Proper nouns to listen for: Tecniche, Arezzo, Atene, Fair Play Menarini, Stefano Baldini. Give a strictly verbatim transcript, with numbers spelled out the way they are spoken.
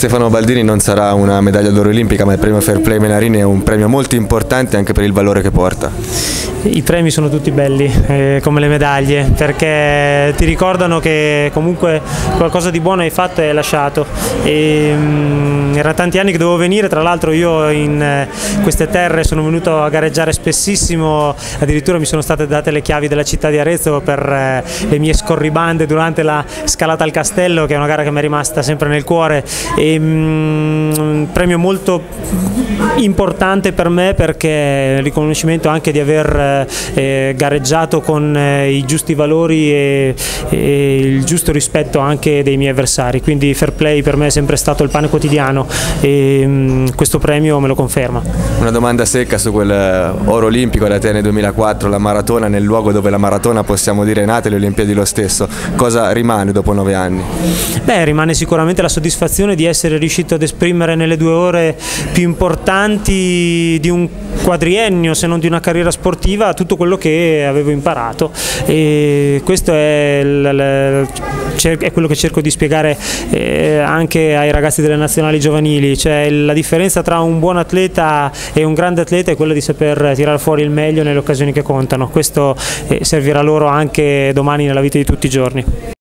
Stefano Baldini non sarà una medaglia d'oro olimpica, ma il premio Fair Play Menarini è un premio molto importante anche per il valore che porta. I premi sono tutti belli, eh, come le medaglie, perché ti ricordano che comunque qualcosa di buono hai fatto e hai lasciato. E, mh, era tanti anni che dovevo venire, tra l'altro io in queste terre sono venuto a gareggiare spessissimo, addirittura mi sono state date le chiavi della città di Arezzo per eh, le mie scorribande durante la scalata al castello, che è una gara che mi è rimasta sempre nel cuore. E, mh, un premio molto importante per me, perché il riconoscimento anche di aver eh, gareggiato con eh, i giusti valori e, e il giusto rispetto anche dei miei avversari, quindi fair play per me è sempre stato il pane quotidiano e mh, questo premio me lo conferma. Una domanda secca su quel oro olimpico ad Atene duemilaquattro, la maratona, nel luogo dove la maratona possiamo dire è nata, le Olimpiadi lo stesso, cosa rimane dopo nove anni? Beh, rimane sicuramente la soddisfazione di essere riuscito ad esprimere nelle due ore più importanti di un quadriennio, se non di una carriera sportiva, tutto quello che avevo imparato, e questo è, il, è quello che cerco di spiegare anche ai ragazzi delle nazionali giovanili, cioè la differenza tra un buon atleta e un grande atleta è quella di saper tirare fuori il meglio nelle occasioni che contano. Questo servirà loro anche domani nella vita di tutti i giorni.